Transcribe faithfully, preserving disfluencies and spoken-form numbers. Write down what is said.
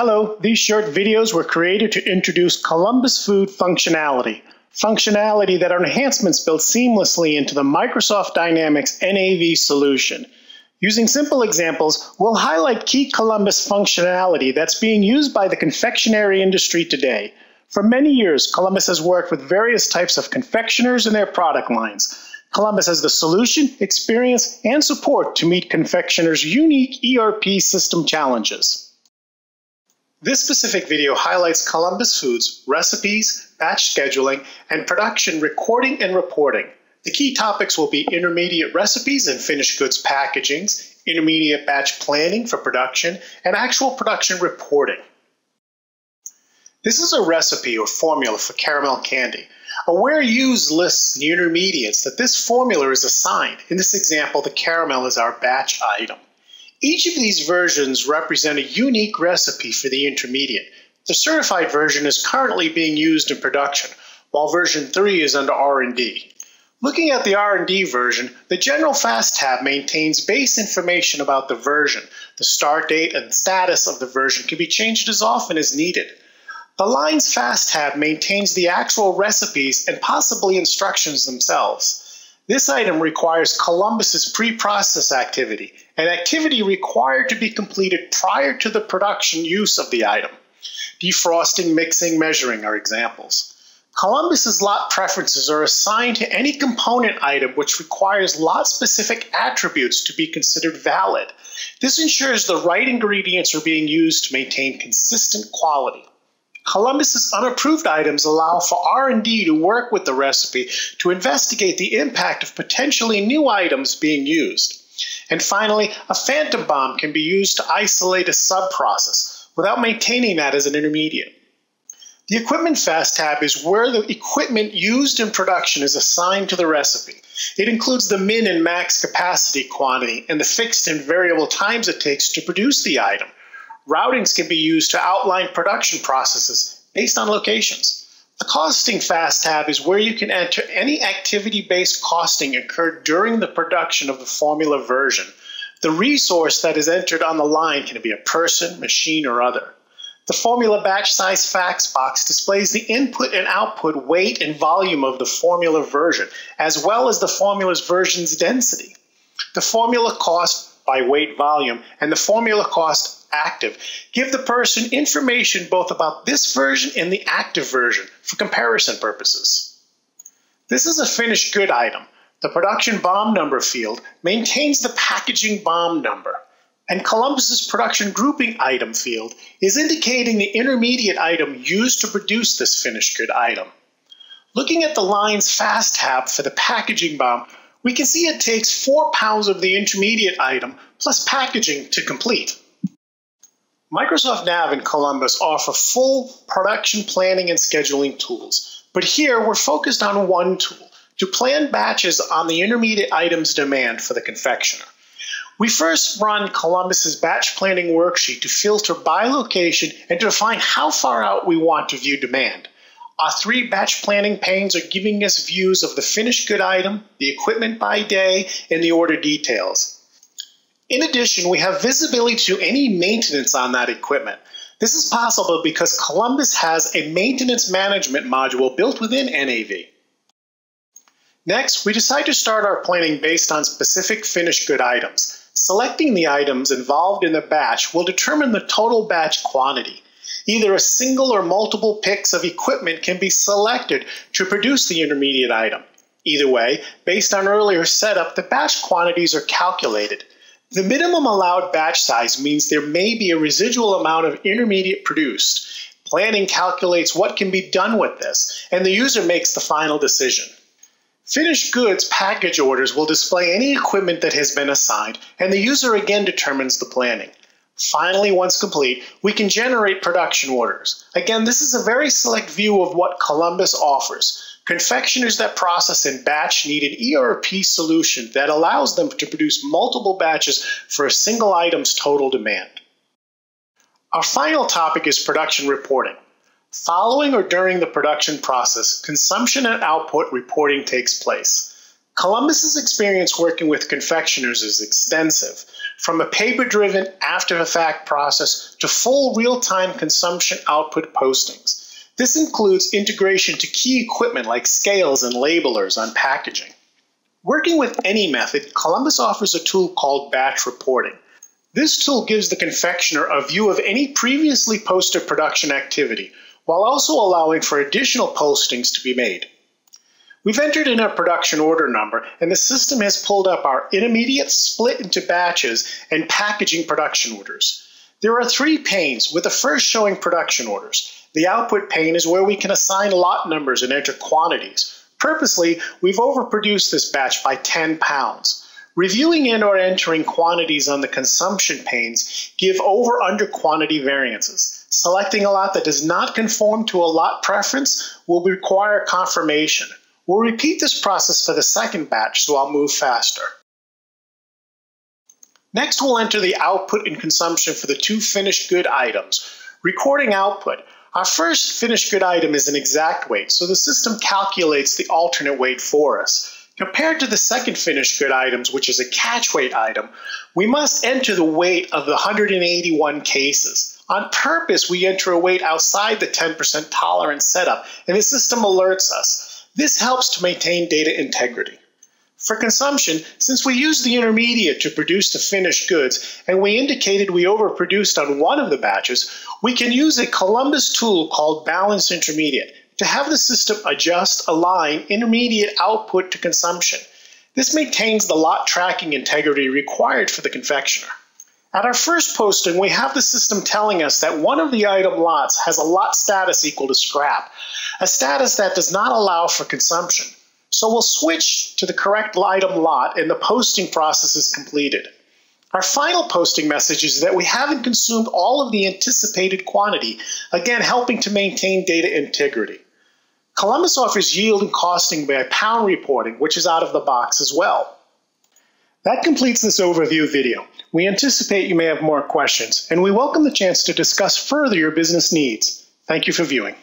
Hello, these short videos were created to introduce Columbus Foods functionality. Functionality that are enhancements built seamlessly into the Microsoft Dynamics N A V solution. Using simple examples, we'll highlight key Columbus functionality that's being used by the confectionery industry today. For many years, Columbus has worked with various types of confectioners and their product lines. Columbus has the solution, experience, and support to meet confectioners' unique E R P system challenges. This specific video highlights Columbus Foods' recipes, batch scheduling, and production recording and reporting. The key topics will be intermediate recipes and finished goods packagings, intermediate batch planning for production, and actual production reporting. This is a recipe or formula for caramel candy. Aware use lists the intermediates that this formula is assigned. In this example, the caramel is our batch item. Each of these versions represent a unique recipe for the intermediate. The certified version is currently being used in production, while version three is under R and D. Looking at the R and D version, the general FastTab maintains base information about the version. The start date and status of the version can be changed as often as needed. The lines FastTab maintains the actual recipes and possibly instructions themselves. This item requires Columbus's pre-process activity, an activity required to be completed prior to the production use of the item. Defrosting, mixing, measuring are examples. Columbus's lot preferences are assigned to any component item which requires lot-specific attributes to be considered valid. This ensures the right ingredients are being used to maintain consistent quality. Columbus's unapproved items allow for R and D to work with the recipe to investigate the impact of potentially new items being used. And finally, a phantom B O M can be used to isolate a sub-process without maintaining that as an intermediate. The Equipment FastTab is where the equipment used in production is assigned to the recipe. It includes the min and max capacity quantity and the fixed and variable times it takes to produce the item. Routings can be used to outline production processes based on locations. The Costing FastTab is where you can enter any activity-based costing incurred during the production of the formula version. The resource that is entered on the line can be a person, machine, or other. The Formula Batch Size Facts box displays the input and output weight and volume of the formula version, as well as the formula's version's density. The formula cost by weight volume and the formula cost active give the person information both about this version and the active version for comparison purposes. This is a finished good item. The production B O M number field maintains the packaging B O M number, and Columbus's production grouping item field is indicating the intermediate item used to produce this finished good item. Looking at the lines FastTab for the packaging B O M, we can see it takes four pounds of the intermediate item plus packaging to complete. Microsoft N A V and Columbus offer full production planning and scheduling tools, but here we're focused on one tool, to plan batches on the intermediate items demand for the confectioner. We first run Columbus's batch planning worksheet to filter by location and to define how far out we want to view demand. Our three batch planning panes are giving us views of the finished good item, the equipment by day, and the order details. In addition, we have visibility to any maintenance on that equipment. This is possible because Columbus has a maintenance management module built within N A V. Next, we decide to start our planning based on specific finished good items. Selecting the items involved in the batch will determine the total batch quantity. Either a single or multiple picks of equipment can be selected to produce the intermediate item. Either way, based on earlier setup, the batch quantities are calculated. The minimum allowed batch size means there may be a residual amount of intermediate produced. Planning calculates what can be done with this, and the user makes the final decision. Finished goods package orders will display any equipment that has been assigned, and the user again determines the planning. Finally, once complete, we can generate production orders. Again, this is a very select view of what Columbus offers. Confectioners that process in batch need an E R P solution that allows them to produce multiple batches for a single item's total demand. Our final topic is production reporting. Following or during the production process, consumption and output reporting takes place. Columbus's experience working with confectioners is extensive. from a paper-driven, after-the-fact process to full real-time consumption output postings. This includes integration to key equipment like scales and labelers on packaging. Working with any method, Columbus offers a tool called batch reporting. This tool gives the confectioner a view of any previously posted production activity, while also allowing for additional postings to be made. We've entered in a production order number, and the system has pulled up our intermediate split into batches and packaging production orders. There are three panes, with the first showing production orders. The output pane is where we can assign lot numbers and enter quantities. Purposely, we've overproduced this batch by ten pounds. Reviewing and or entering quantities on the consumption panes give over-under quantity variances. Selecting a lot that does not conform to a lot preference will require confirmation. We'll repeat this process for the second batch, so I'll move faster. Next, we'll enter the output and consumption for the two finished good items. Recording output. Our first finished good item is an exact weight, so the system calculates the alternate weight for us. Compared to the second finished good items, which is a catch weight item, we must enter the weight of the one hundred eighty-one cases. On purpose, we enter a weight outside the ten percent tolerance setup, and the system alerts us. This helps to maintain data integrity. For consumption, since we used the intermediate to produce the finished goods, and we indicated we overproduced on one of the batches, we can use a Columbus tool called Balanced Intermediate to have the system adjust, align intermediate output to consumption. This maintains the lot tracking integrity required for the confectioner. At our first posting, we have the system telling us that one of the item lots has a lot status equal to scrap, a status that does not allow for consumption. So we'll switch to the correct item lot and the posting process is completed. Our final posting message is that we haven't consumed all of the anticipated quantity, again helping to maintain data integrity. Columbus offers yield and costing by pound reporting, which is out of the box as well. That completes this overview video. We anticipate you may have more questions, and we welcome the chance to discuss further your business needs. Thank you for viewing.